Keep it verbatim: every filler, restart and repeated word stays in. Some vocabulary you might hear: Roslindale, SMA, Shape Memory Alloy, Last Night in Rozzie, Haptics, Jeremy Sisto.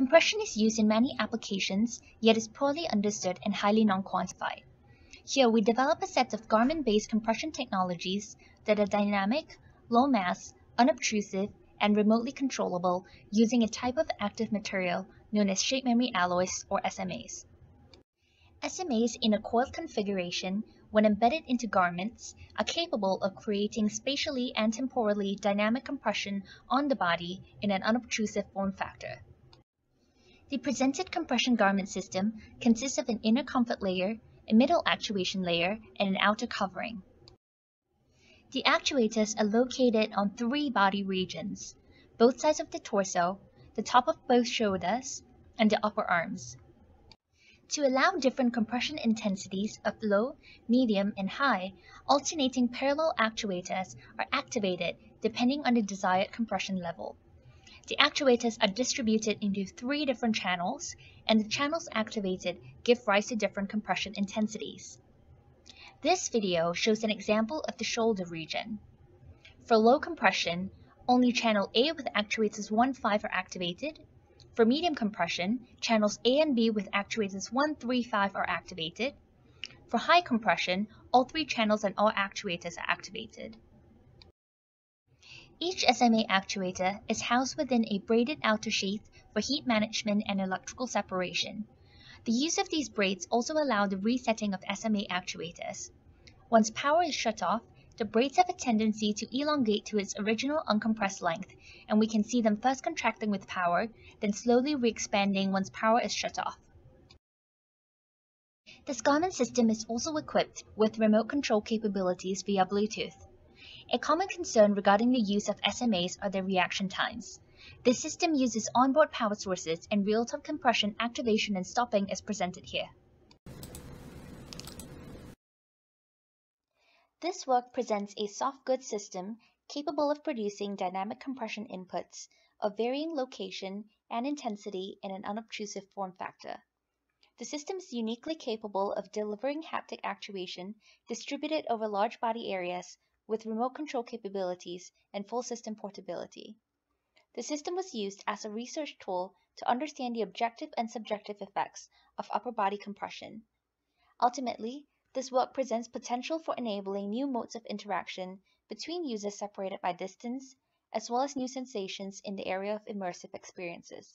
Compression is used in many applications, yet is poorly understood and highly non-quantified. Here we develop a set of Garmin-based compression technologies that are dynamic, low-mass, unobtrusive, and remotely controllable using a type of active material known as shape memory alloys or S M As. S M As in a coiled configuration, when embedded into garments, are capable of creating spatially and temporally dynamic compression on the body in an unobtrusive form factor. The presented compression garment system consists of an inner comfort layer, a middle actuation layer, and an outer covering. The actuators are located on three body regions, both sides of the torso, the top of both shoulders, and the upper arms. To allow different compression intensities of low, medium, and high, alternating parallel actuators are activated depending on the desired compression level. The actuators are distributed into three different channels, and the channels activated give rise to different compression intensities. This video shows an example of the shoulder region. For low compression, only channel A with actuators one five are activated. For medium compression, channels A and B with actuators one three five are activated. For high compression, all three channels and all actuators are activated. Each S M A actuator is housed within a braided outer sheath for heat management and electrical separation. The use of these braids also allow the resetting of S M A actuators. Once power is shut off, the braids have a tendency to elongate to its original uncompressed length, and we can see them first contracting with power, then slowly re-expanding once power is shut off. This Garmin system is also equipped with remote control capabilities via Bluetooth. A common concern regarding the use of S M As are their reaction times. This system uses onboard power sources, and real-time compression activation and stopping is presented here. This work presents a soft goods system capable of producing dynamic compression inputs of varying location and intensity in an unobtrusive form factor. The system is uniquely capable of delivering haptic actuation distributed over large body areas with remote control capabilities and full system portability. The system was used as a research tool to understand the objective and subjective effects of upper body compression. Ultimately, this work presents potential for enabling new modes of interaction between users separated by distance, as well as new sensations in the area of immersive experiences.